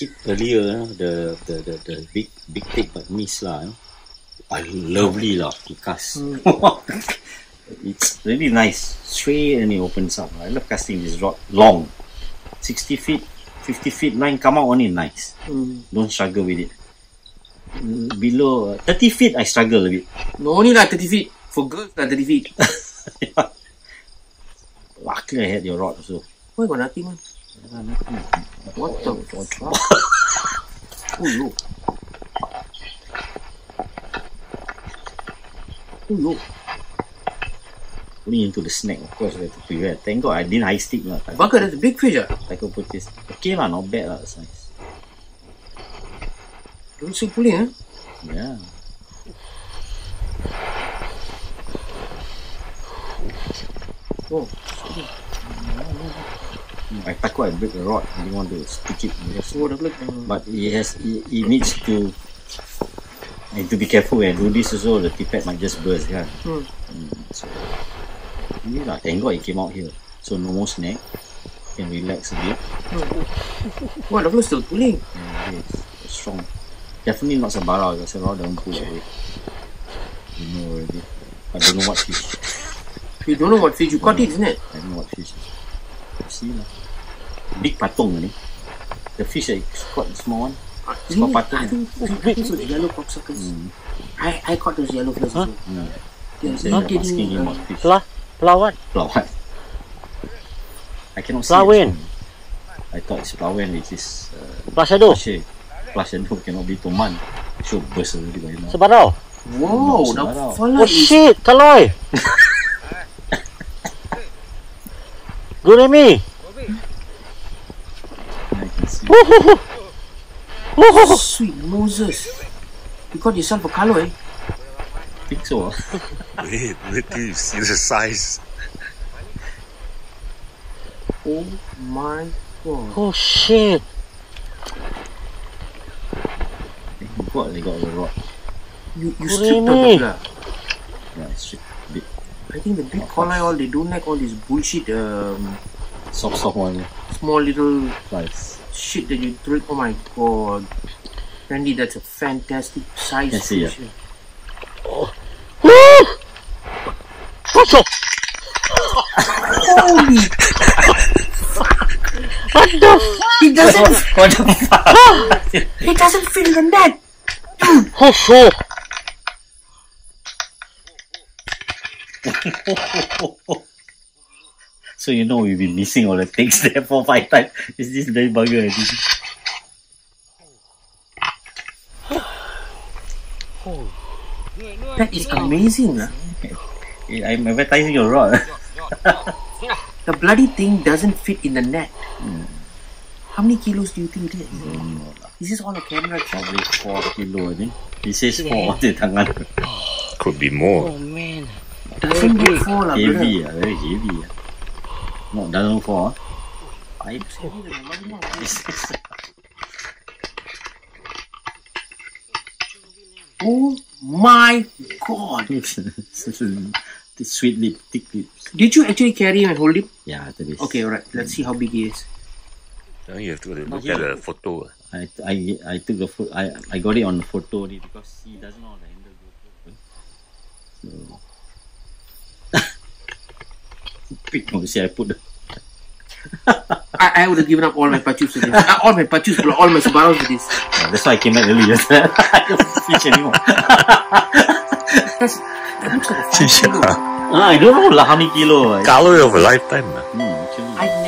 hit earlier, you know, the big take but miss lah. You know. I lovely lah, cast. It's really nice, straight and it opens up. I love casting this rod long, 60 feet, 50 feet line come out on it nice. Don't struggle with it. Below 30 feet, I struggle a bit. No, only like 30 feet for girls, like 30 feet. Yeah. Luckily, I had your rod also. Why got nothing, man? Yeah, nothing. What the fuck? Oh, look. Oh, look. Only into the snack, of course, we have to prepare. Thank God I didn't high stick. Bugger, that's a big fish. Tackle potato. Okay, lah, not bad. That's nice. Don't so pulling, huh? Yeah. Oh, sorry. I tackle, I break the rod. I didn't want to stick it. But it needs to. I need to be careful when I do this also. The tip pad might just burst, yeah. So, yeah, thank God it came out here. So no more snag. Can relax a bit. Wow, the flow still pulling. Yeah, it's strong. Definitely not sebarau. Because sebarau don't pull away. You know already. I don't know what fish. You don't know what fish. You caught it, isn't it? I don't know what fish. See lah. Big patong ni. The fish I caught, the small one. It's called patong. I think it's with yellow cocksuckers. I caught those yellow fish. Huh? No. They're not getting fish. Pelawan. Pelawan. I cannot see it. I thought it's Pelawan, which is... Plasado. Plasado cannot be toman. It should burst a little bit. Sebarau. Wow, that fella is... Oh shit, Kaloi! Gourami! I can see. Sweet Moses! You got yourself a Kaloi? Eh? I think so. Wait till you see the size. Oh my God. Oh shit! Thank God they got the rock. You stripped on the blood. Yeah, I stripped a bit. I think the big collie all, they don't like all this bullshit soft one. Small little nice shit that you throw. Oh my God. Randy, that's a fantastic size. Yes, yeah. Oh. Holy what the fuck? He doesn't what the fuck? He doesn't feel the net. Dude. Oh shit. So you know we've been missing all the things there for 5 times. It's this very bugger, I think. Oh. That is amazing. I'm advertising your rod. The bloody thing doesn't fit in the net. How many kilos do you think it is? I don't know. Is this all a camera? Probably 4 kilos, I think. He says 4. Could be more. Oh man. Doesn't get full, brother. Heavy, very heavy. No, doesn't fall. I told you. Oh my God! The sweet lip, thick lips. Did you actually carry him and hold him? Yeah, after this. Okay, alright. Let's see how big he is. Now you have to look at the photo. I took the photo. I got it on the photo because he doesn't know how to handle the photo. So. See, I put the I would have given up all my pachus with this. All my pachus, all my sebarau with this. Yeah, that's why I came back earlier. I don't fish anymore. That looks like a 5 kilo. I don't know how many kilo. Kaloi of a lifetime. Actually.